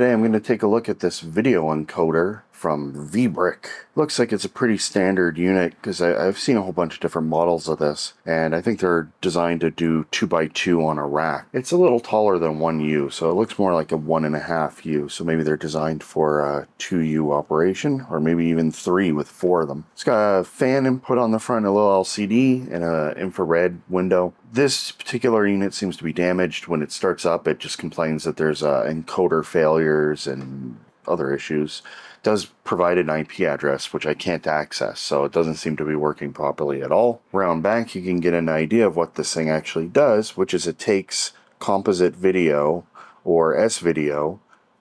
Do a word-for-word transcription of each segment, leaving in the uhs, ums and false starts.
Today I'm going to take a look at this video encoder from Vbrick. Looks like it's a pretty standard unit because I've seen a whole bunch of different models of this, and I think they're designed to do two by two on a rack. It's a little taller than one U, so it looks more like a one and a half U, so maybe they're designed for a two U operation, or maybe even three with four of them. It's got a fan input on the front, a little L C D, and an infrared window. This particular unit seems to be damaged. When it starts up, it just complains that there's uh, encoder failures and other issues. It does provide an I P address, which I can't access, so it doesn't seem to be working properly at all. Round back, you can get an idea of what this thing actually does, which is it takes composite video or S-video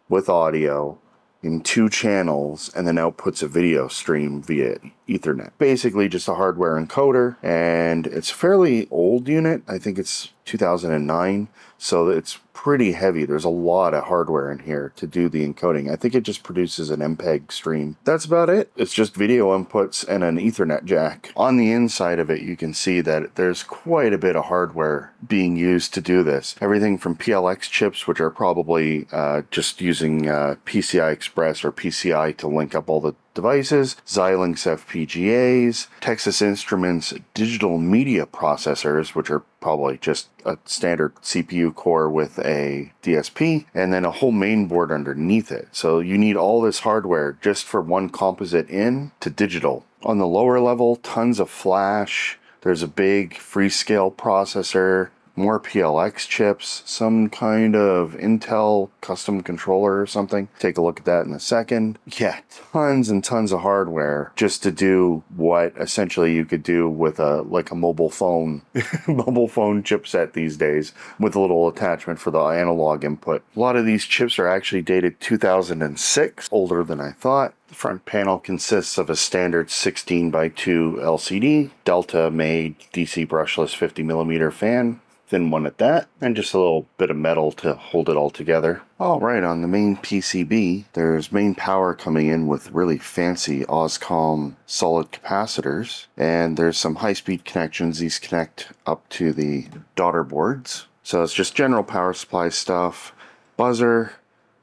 with audio in two channels and then outputs a video stream via Ethernet. Basically just a hardware encoder, and it's a fairly old unit. I think it's two thousand nine, so it's pretty heavy. There's a lot of hardware in here to do the encoding. I think it just produces an M P E G stream. That's about it. It's just video inputs and an Ethernet jack. On the inside of it, you can see that there's quite a bit of hardware being used to do this. Everything from P L X chips, which are probably uh, just using uh, P C I Express or P C I to link up all the devices, Xilinx F P G As, Texas Instruments digital media processors, which are probably just a standard C P U core with a D S P, and then a whole main board underneath it. So you need all this hardware just for one composite in to digital. On the lower level, tons of flash. There's a big Freescale processor, more P L X chips, some kind of Intel custom controller or something. Take a look at that in a second. Yeah, tons and tons of hardware just to do what essentially you could do with a like a mobile phone, mobile phone chipset these days, with a little attachment for the analog input. A lot of these chips are actually dated two thousand six, older than I thought. The front panel consists of a standard sixteen by two L C D, Delta made D C brushless fifty millimeter fan, thin one at that, and just a little bit of metal to hold it all together. All right, on the main P C B, there's main power coming in with really fancy Oscon solid capacitors, and there's some high-speed connections. These connect up to the daughter boards. So it's just general power supply stuff, buzzer,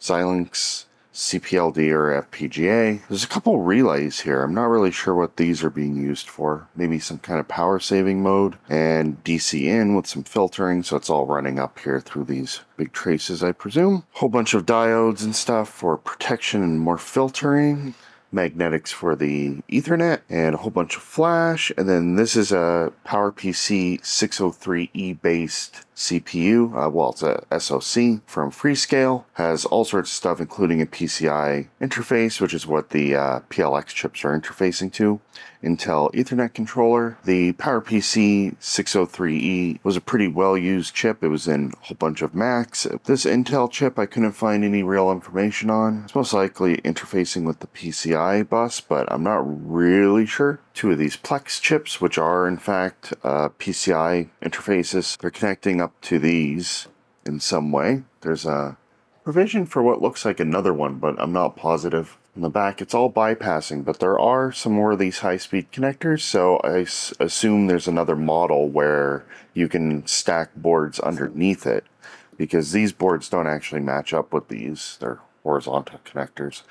Xilinx, C P L D or F P G A. There's a couple relays here. I'm not really sure what these are being used for. Maybe some kind of power saving mode, and D C in with some filtering, so it's all running up here through these big traces, I presume. Whole bunch of diodes and stuff for protection and more filtering. Magnetics for the Ethernet, and a whole bunch of flash. And then this is a PowerPC six oh three E based C P U, uh, well, it's a S O C from Freescale. Has all sorts of stuff, including a P C I interface, which is what the uh, P L X chips are interfacing to, Intel Ethernet controller. The PowerPC six oh three E was a pretty well-used chip. It was in a whole bunch of Macs. This Intel chip, I couldn't find any real information on. It's most likely interfacing with the P C I bus, but I'm not really sure. Two of these Plex chips, which are in fact uh, P C I interfaces, they're connecting up to these in some way. There's a provision for what looks like another one, but I'm not positive. In the back, it's all bypassing, but there are some more of these high-speed connectors, so I s assume there's another model where you can stack boards underneath it, because these boards don't actually match up with these. They're horizontal connectors.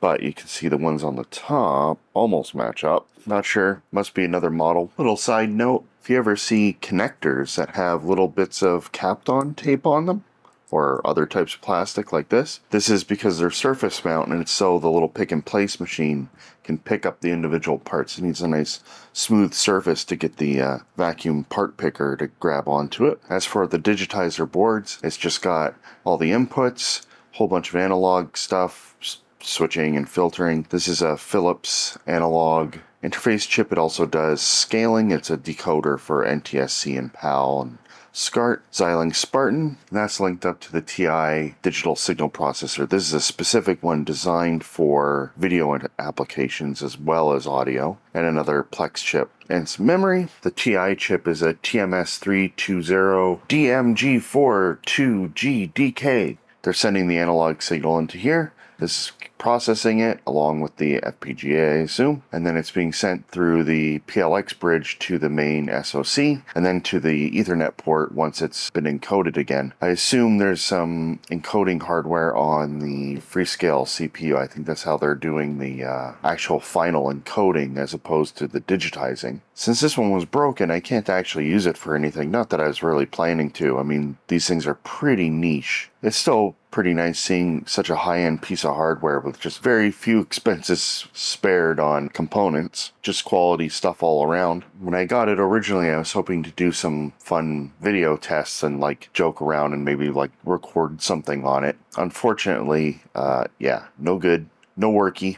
But you can see the ones on the top almost match up. Not sure, must be another model. Little side note, if you ever see connectors that have little bits of Kapton tape on them, or other types of plastic like this, this is because they're surface mount, and so the little pick and place machine can pick up the individual parts. It needs a nice smooth surface to get the uh, vacuum part picker to grab onto it. As for the digitizer boards, it's just got all the inputs, whole bunch of analog stuff, switching and filtering. This is a Philips analog interface chip. It also does scaling. It's a decoder for N T S C and P A L and SCART. Xilinx Spartan, and that's linked up to the T I digital signal processor. This is a specific one designed for video applications as well as audio, and another Plex chip. And some memory. The T I chip is a T M S three twenty D M G forty-two G D K. They're sending the analog signal into here. This processing it along with the F P G A, I assume, and then it's being sent through the P L X bridge to the main S O C, and then to the Ethernet port once it's been encoded again. I assume there's some encoding hardware on the Freescale C P U. I think that's how they're doing the uh, actual final encoding as opposed to the digitizing. Since this one was broken, I can't actually use it for anything, not that I was really planning to. I mean, these things are pretty niche. It's still pretty nice seeing such a high-end piece of hardware with just very few expenses spared on components, just quality stuff all around. When I got it originally, I was hoping to do some fun video tests and like joke around and maybe like record something on it. Unfortunately, uh, yeah, no good, no worky.